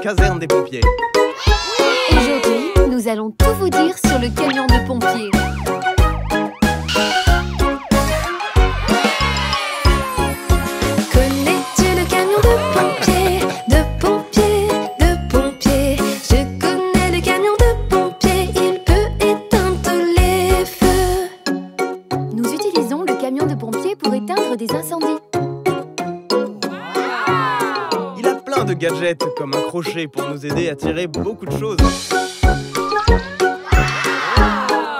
caserne des pompiers. Aujourd'hui, nous allons tout vous dire sur le camion de pompiers. Gadgets comme un crochet pour nous aider à tirer beaucoup de choses.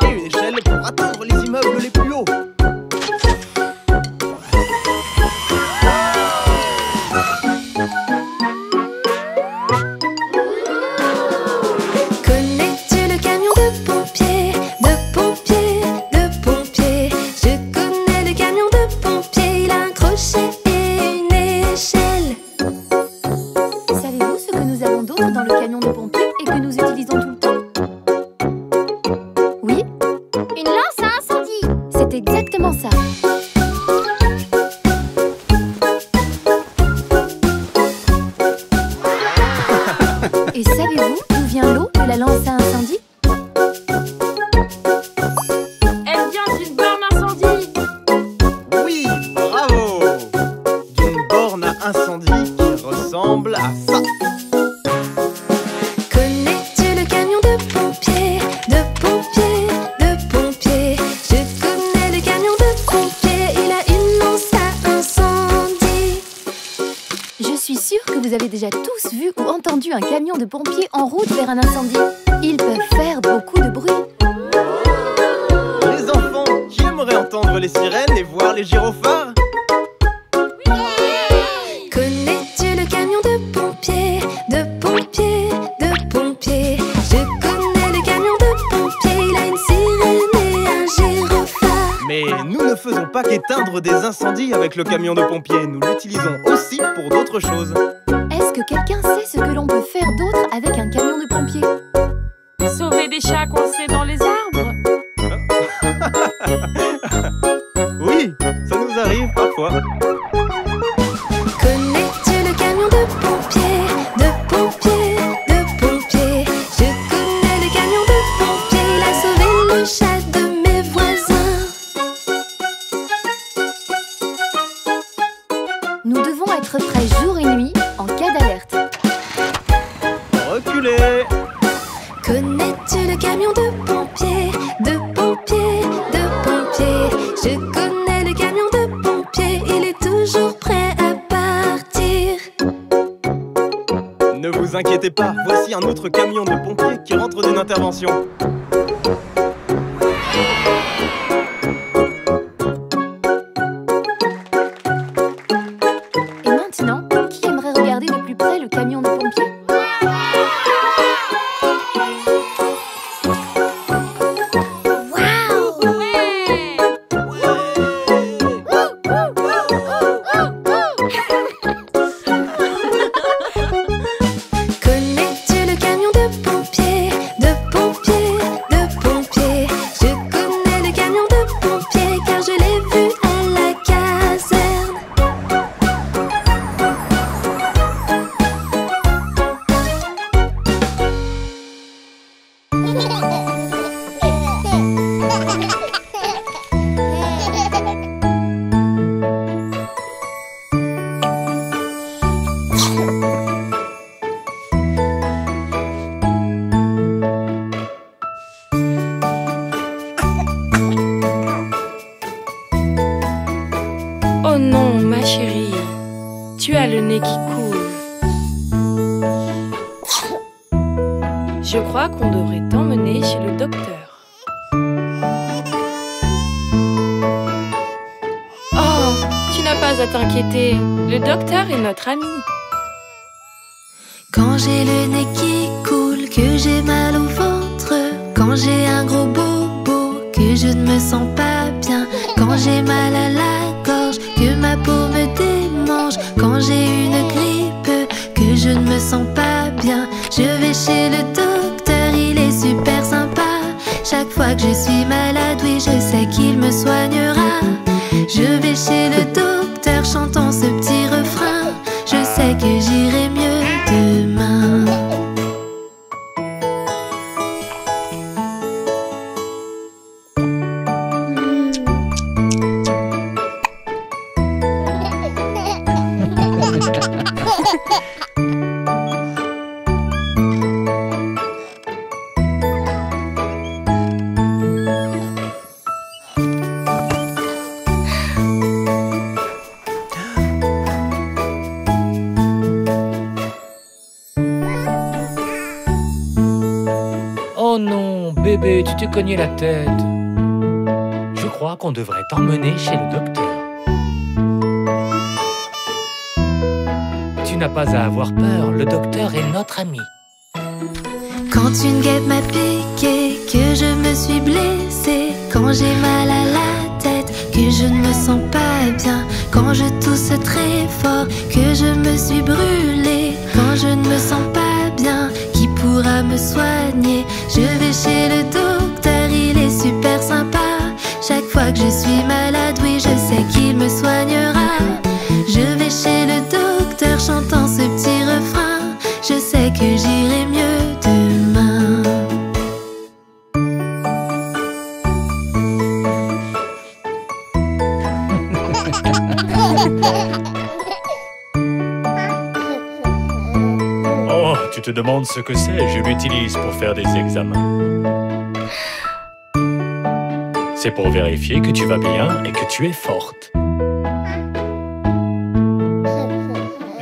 Et une échelle pour atteindre les immeubles les plus hauts. Avec le camion de pompiers, nous l'utilisons aussi pour d'autres choses. Est-ce que quelqu'un sait ce que l'on peut faire d'autre avec un camion de pompiers? Sauver des chats coincés dans les arbres? Oui, ça nous arrive parfois. Connais-tu le camion de pompiers? De pompiers, de pompiers. Je connais le camion de pompiers. Il a sauvé le chat de mes voisins. Nous devons être prêts jour et nuit en cas d'alerte. Reculez! Connais-tu le camion de pompiers? De pompiers, de pompiers. Je connais le camion de pompiers. Il est toujours prêt à partir. Ne vous inquiétez pas, voici un autre camion de pompiers qui rentre d'une intervention. Chantons ce petit refrain, je sais que j'irai mieux demain. Oh non, bébé, tu t'es cogné la tête. Je crois qu'on devrait t'emmener chez le docteur. Tu n'as pas à avoir peur, le docteur est notre ami. Quand une guêpe m'a piqué, que je me suis blessée, quand j'ai mal à la tête, que je ne me sens pas bien, quand je tousse très fort, que je me suis brûlée, quand je ne me sens pas bien, qui pourra me soigner? Je vais chez le docteur, il est super sympa. Chaque fois que je suis malade, oui, je sais qu'il me soignera. Je vais chez le docteur, chantant ce petit refrain. Je sais que j'irai mieux demain. Oh, tu te demandes ce que c'est? Je l'utilise pour faire des examens. C'est pour vérifier que tu vas bien et que tu es forte.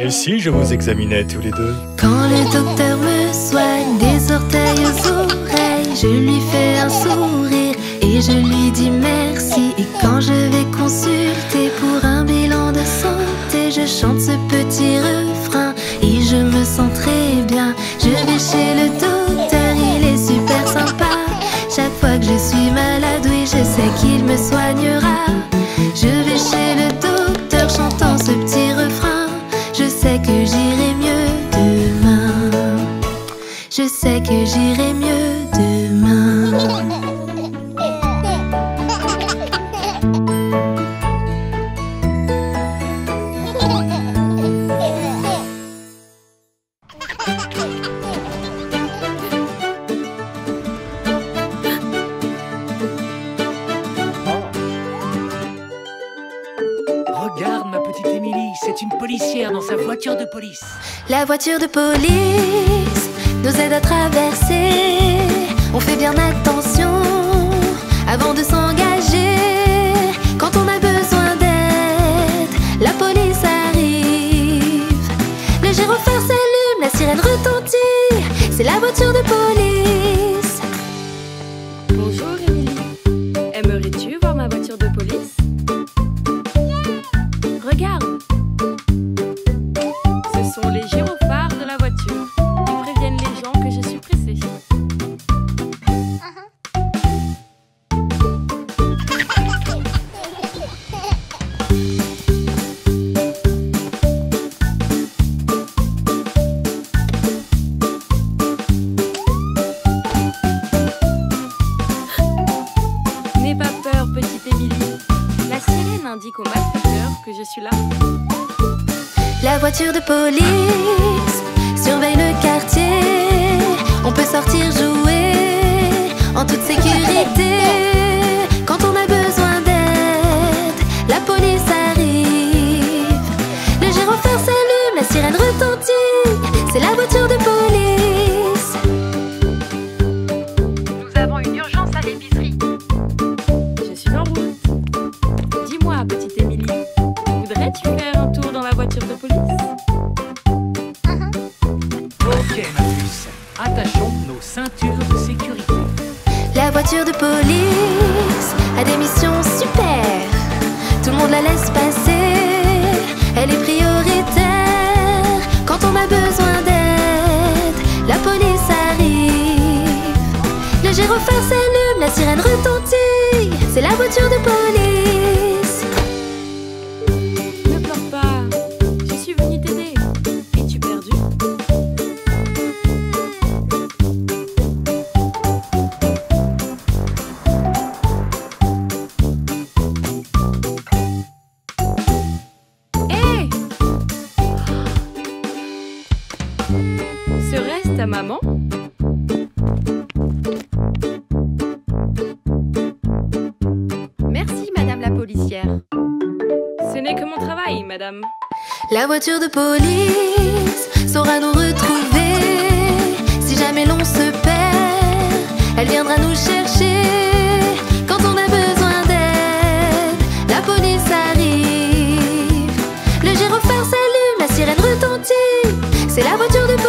Et si je vous examinais tous les deux? Quand le docteur me soigne des orteils aux oreilles, je lui fais un sourire et je lui dis merci. Et quand je vais consulter pour un bilan de santé, je chante ce petit refrain et je me sens très bien. Je vais chez le docteur, il est super sympa. Chaque fois que je suis malade, oui, je sais qu'il me soignera. Je vais chez le docteur, chantant ce petit refrain. Je sais que j'irai mieux demain. Je sais que j'irai mieux demain. Regarde ma petite Émilie, c'est une policière dans sa voiture de police. La voiture de police nous aide à traverser. On fait bien attention avant de s'engager. Quand on a besoin d'aide, la police arrive. Le gyrophare s'allume, la sirène retentit. C'est la voiture de police. Bonjour Émilie, aimerais-tu voir ma voiture de police? Regarde, ce sont les gyrophares de la voiture. Ils préviennent les gens que je suis pressée. N'aie pas peur, petite Émilie. La sirène indique au malfaiteur que je suis là. La voiture de police surveille le quartier. On peut sortir jouer en toute sécurité. Quand on a besoin d'aide, la police arrive. Le gyrophare s'allume, la sirène retentit. C'est la voiture de police. Nous avons une urgence à l'épicerie. Je suis en route. Dis-moi, petite Émilie, voudrais-tu faire un tour dans la voiture de police? Ok, ma puce, attachons nos ceintures de sécurité. La voiture de police a des missions super. Tout le monde la laisse passer, elle est prioritaire. Quand on a besoin d'aide, la police arrive. Le gyrophare s'allume, la sirène retentit. C'est la voiture de police. Serait-ce ta maman? Merci, madame la policière. Ce n'est que mon travail, madame. La voiture de police saura nous retrouver. Si jamais l'on se perd, elle viendra nous chercher. Quand on a besoin d'aide, la police arrive. Le gyrophare s'allume, la sirène retentit. C'est la voiture de police.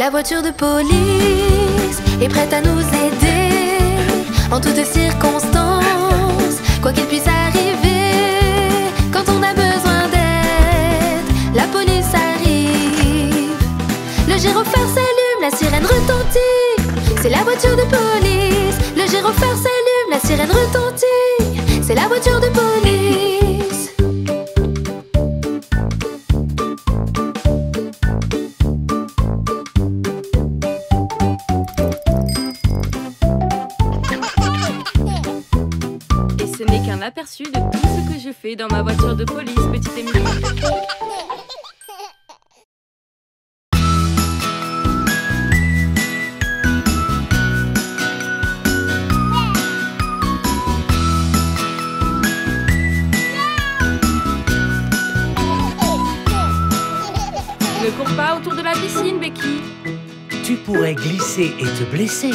La voiture de police est prête à nous aider en toutes circonstances, quoi qu'il puisse arriver. Quand on a besoin d'aide, la police arrive. Le gyrophare s'allume, la sirène retentit. C'est la voiture de police. Le gyrophare s'allume, la sirène retentit. C'est la voiture de police. Aperçu de tout ce que je fais dans ma voiture de police, petite Émilie. Ne cours pas autour de la piscine, Becky. Tu pourrais glisser et te blesser.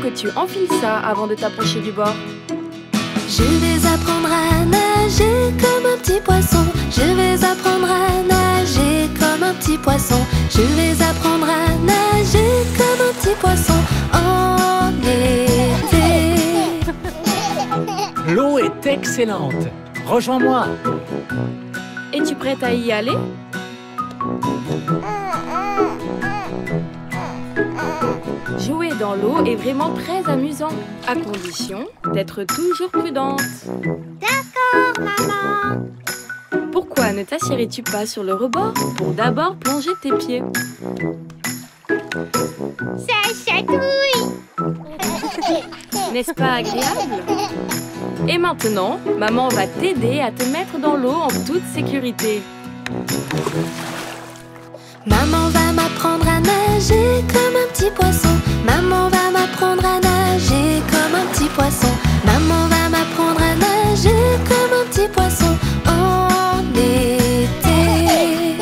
Que tu enfiles ça avant de t'approcher du bord. Je vais apprendre à nager comme un petit poisson. Je vais apprendre à nager comme un petit poisson. Je vais apprendre à nager comme un petit poisson. En été. L'eau est excellente. Rejoins-moi. Es-tu prête à y aller? Jouer dans l'eau est vraiment très amusant, à condition d'être toujours prudente. D'accord, maman! Pourquoi ne t'assierais-tu pas sur le rebord pour d'abord plonger tes pieds? Ça chatouille! N'est-ce pas agréable? Et maintenant, maman va t'aider à te mettre dans l'eau en toute sécurité. Maman va m'apprendre à nager comme un petit poisson. Maman va m'apprendre à nager comme un petit poisson. Maman va m'apprendre à nager comme un petit poisson. En été.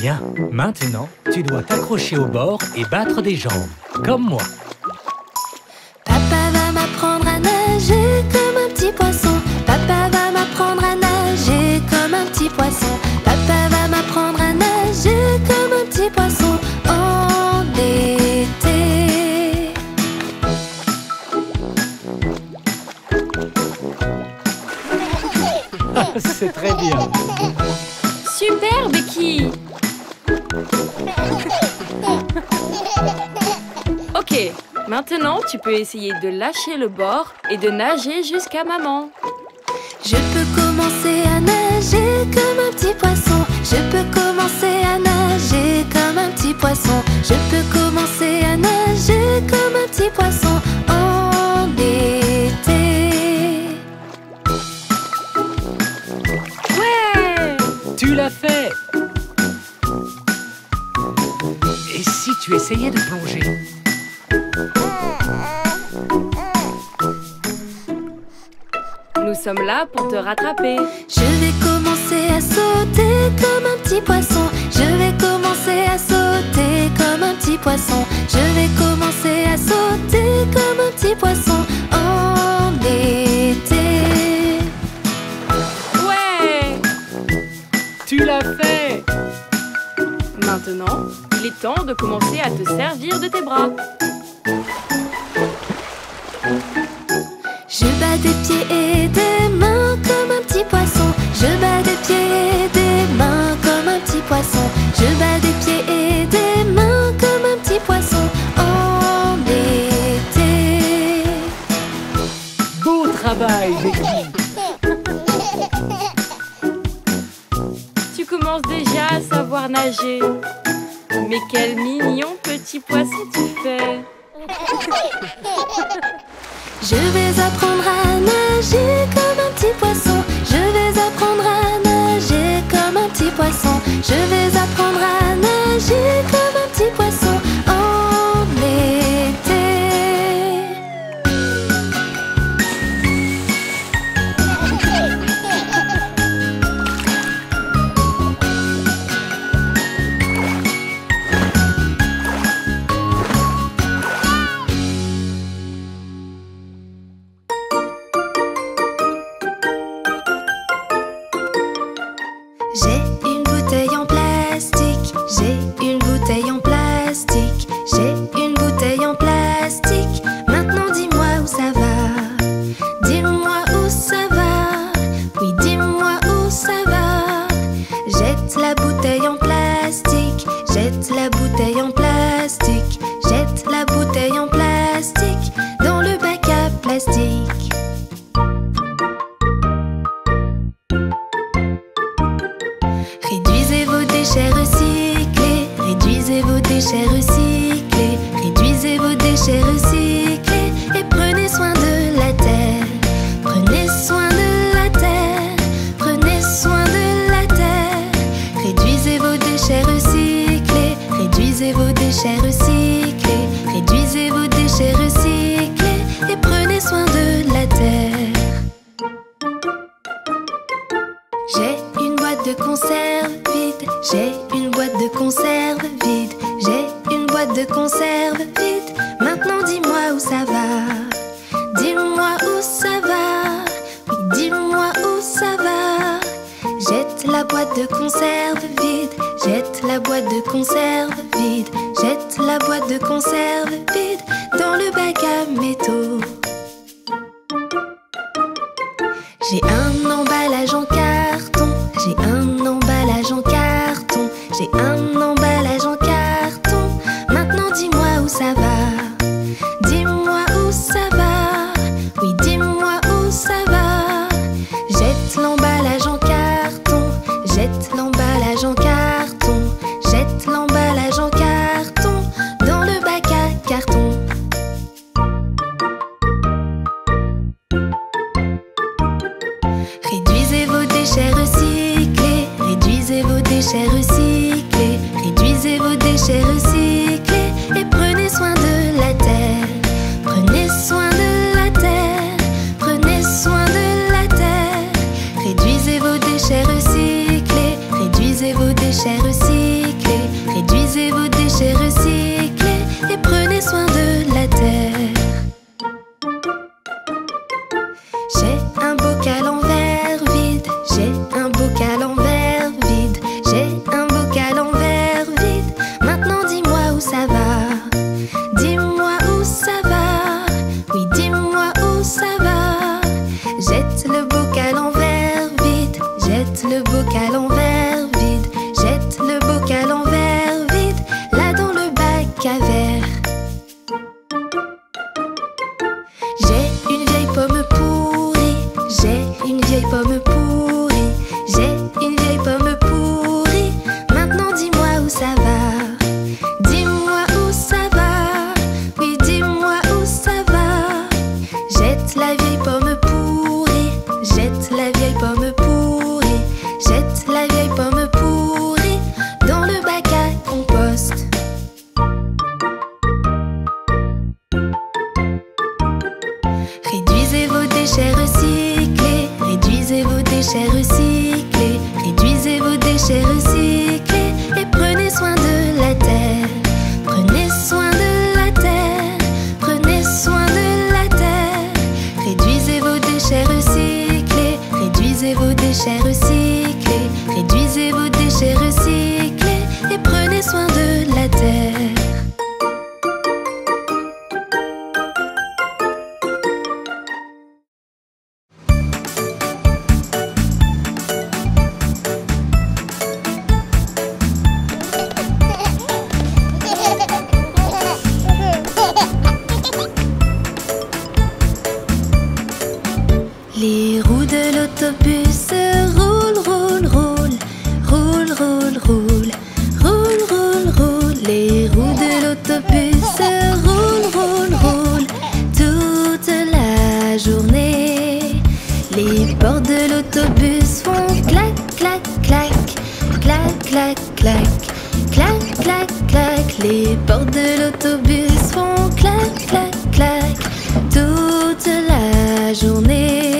Bien, maintenant, tu dois t'accrocher au bord et battre des jambes, comme moi. Papa va m'apprendre à nager comme un petit poisson. Papa va m'apprendre à nager comme un petit poisson. Papa va m'apprendre à nager comme un petit poisson en été. Ah, c'est très bien. Super, Becky. Ok, maintenant tu peux essayer de lâcher le bord et de nager jusqu'à maman. Je peux commencer à nager comme un petit poisson. Je peux commencer à nager comme un petit poisson. Je peux commencer à nager comme un petit poisson en été. Ouais! Tu l'as fait! Et si tu essayais de plonger? Nous sommes là pour te rattraper. Je vais commencer à sauter comme un petit poisson. Je vais commencer à sauter comme un petit poisson. Je vais commencer à sauter comme un petit poisson en été. Ouais! Tu l'as fait! Maintenant, il est temps de commencer à te servir de tes bras. Je bats des pieds et des mains comme un petit poisson. Je bats des pieds et des mains comme un petit poisson. Je bats des pieds et des mains comme un petit poisson en été. Beau travail, Becky. Tu commences déjà à savoir nager. Mais quel mignon petit poisson tu fais. Je vais apprendre à nager comme un petit poisson. Je vais apprendre à nager comme un petit poisson. Je vais apprendre à nager comme un petit poisson en été. une bouteille en plastique. Maintenant dis-moi où ça va. Dis-moi où ça va. Oui, dis-moi où ça va. Jette la bouteille en plastique. Jette la bouteille en plastique. Jette la bouteille en plastique dans le bac à plastique. Réduisez vos déchets recyclés. Réduisez vos déchets recyclés. Réduisez vos déchets recyclés. Et prenez soin de la terre. Prenez soin de la terre. Prenez soin de la terre. Réduisez vos déchets recyclés. Réduisez vos déchets recyclés. Réduisez vos déchets recyclés. Et prenez soin de la terre. J'ai une boîte de conserve vide. J'ai une boîte de conserve vide. J'ai une boîte de conserve vide. Maintenant dis-moi où ça va. Dis-moi où ça va. Oui, dis-moi où ça va. Jette la boîte de conserve vide. Jette la boîte de conserve vide. Jette la boîte de conserve vide dans le bac à métaux. J'ai un emballage en carton. J'ai un emballage en carton. J'ai un emballage en carton. Maintenant dis-moi où ça va. Dis-moi où ça va. Oui, dis-moi où ça va. Jette l'emballage en carton. Jette l'emballage en carton. Jette l'emballage en carton dans le bac à carton. Réduisez vos déchets recyclés. Réduisez vos déchets recyclés. Réduisez vos déchets recyclés. Et prenez soin de la terre. Prenez soin de la terre. Prenez soin de la terre. Réduisez vos déchets recyclés. Réduisez vos déchets recyclés. Réduisez vos déchets recyclés. Et prenez soin de la terre. J'ai un bocal en verre vide. J'ai un bocal en verre. Le bocal en verre vide. Jette le bocal en verre vide là dans le bac à verre. J'ai une vieille pomme pourrie. J'ai une vieille pomme pourrie. J'ai une vieille pomme pourrie. Maintenant dis-moi où ça va. Dis-moi où ça va. Oui, dis-moi où ça va. Jette la vieille pomme pourrie. Jette la vieille pomme pourrie. Jette la vieille pomme pourrie dans le bac à compost. Réduisez vos déchets recyclés. Réduisez vos déchets recyclés. Réduisez vos déchets recyclés. Et prenez soin de la terre. Prenez soin de la terre. Prenez soin de la terre. Réduisez vos déchets recyclés. Réduisez vos déchets recyclés. Réduisez vos déchets recyclés et prenez soin de la terre. Les roues de l'autobus roulent, roulent, roulent. Roule, roule, roule, roule, roule, roule. Les roues de l'autobus roulent, roulent, roulent toute la journée. Les portes de l'autobus font clac, clac, clac. Clac, clac, clac. Clac, clac, clac. Les portes de l'autobus font clac, clac, clac toute la journée.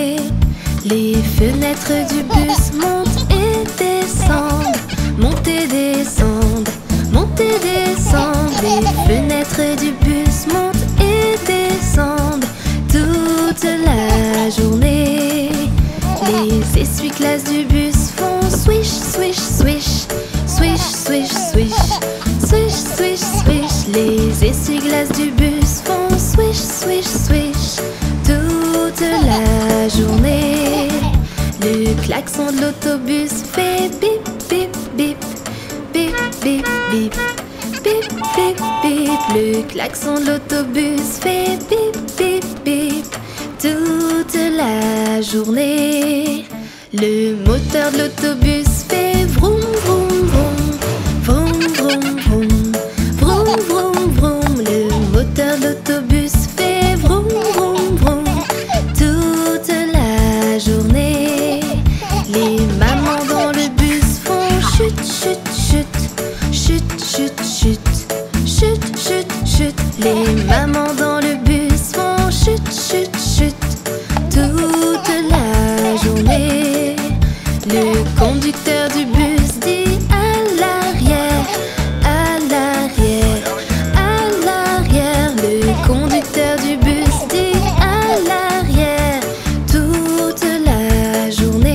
Les fenêtres du bus montent et descendent, montent et descendent, montent et descendent. Les fenêtres du bus montent et descendent toute la journée. Les essuie-glaces du bus font swish, swish, swish, swish, swish, swish, swish, swish, swish. Les essuie-glaces places du bus font swish, swish, swish toute la journée. Le klaxon de l'autobus fait bip, bip, bip, bip, bip, bip, bip, bip, bip. Le klaxon de l'autobus fait bip, bip, bip toute la journée. Le moteur de l'autobus fait vroom, vroom, vroom, vroom, vroom, vroom, vroom, vroom. Le moteur de l'autobus fait vroom, vroom, vroom toute la journée. Les mamans dans le bus font chut, chut, chut, chut, chut, chut, chut, chut, chut. Les mamans dans le bus font chut, chut, chut toute la journée. Le conducteur du bus dit à l'arrière, à l'arrière, à l'arrière. Le conducteur du bus dit à l'arrière toute la journée.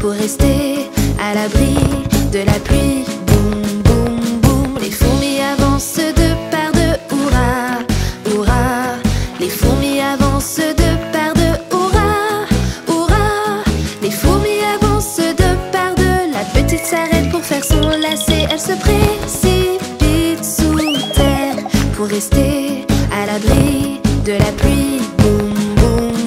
Pour rester à l'abri de la pluie, boum boum.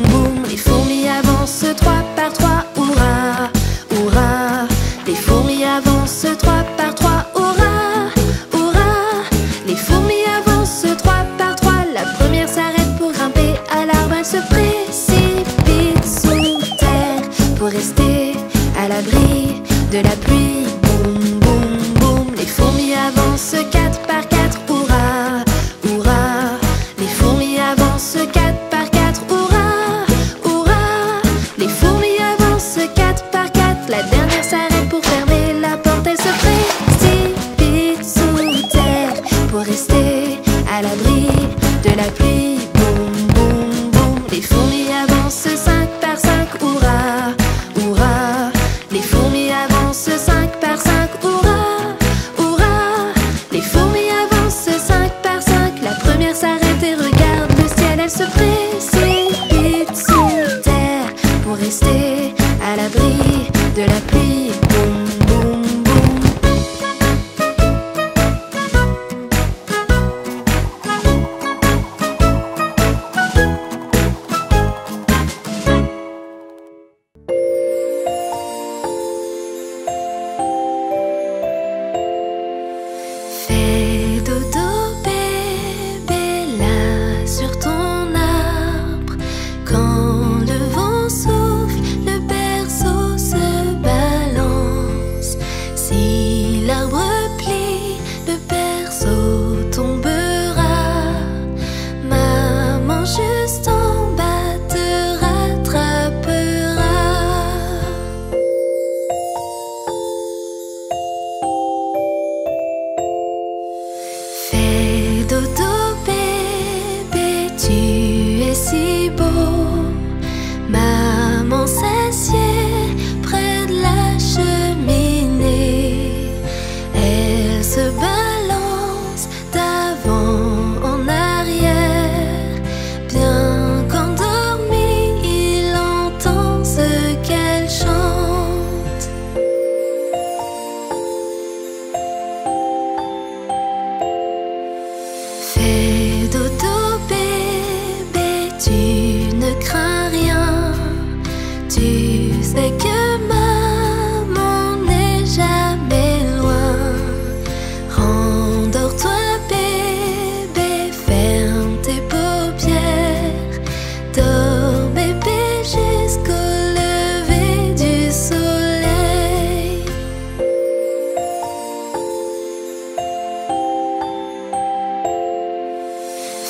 l'abri de la pluie. Boum, boum, boum. Les fourmis avancent 4 par 4. Hourra, hourra. Les fourmis avancent 4 par 4. Hourra, hourra. Les fourmis avancent 4 par 4. La dernière s'arrête pour fermer la porte. Elle se précipite sous terre pour rester à l'abri de la pluie. Boum, boum, boum. Les fourmis avancent 5 par 5. Hourra, hourra. Les fourmis avancent 5 par 5. Hourra, hourra. Les fourmis avancent 5 par 5. La première s'arrête et regarde le ciel. Elle se précipite sous terre pour rester à l'abri de la pluie. Boum, boum, boum. Fais dodo bébé là sur ton arbre. Quand le vent souffle, le berceau se balance. Si l'arbre plie, le berceau tombera. Maman juste en bas te rattrapera. Fais dodo bébé, tu es si beau. Maman s'assied près de la cheminée. Elle se balance d'avant en arrière. Bien qu'endormi, il entend ce qu'elle chante. Fais dodo bébé, tu ne crains rien. Tu sais que maman n'est jamais loin. Rendors-toi bébé, ferme tes paupières. Dors bébé jusqu'au lever du soleil.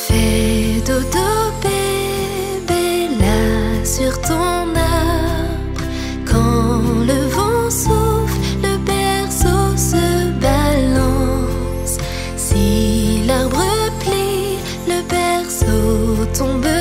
Fais dodo bébé là sur ton arbre. Quand le vent souffle, le berceau se balance. Si l'arbre plie, le berceau tombe.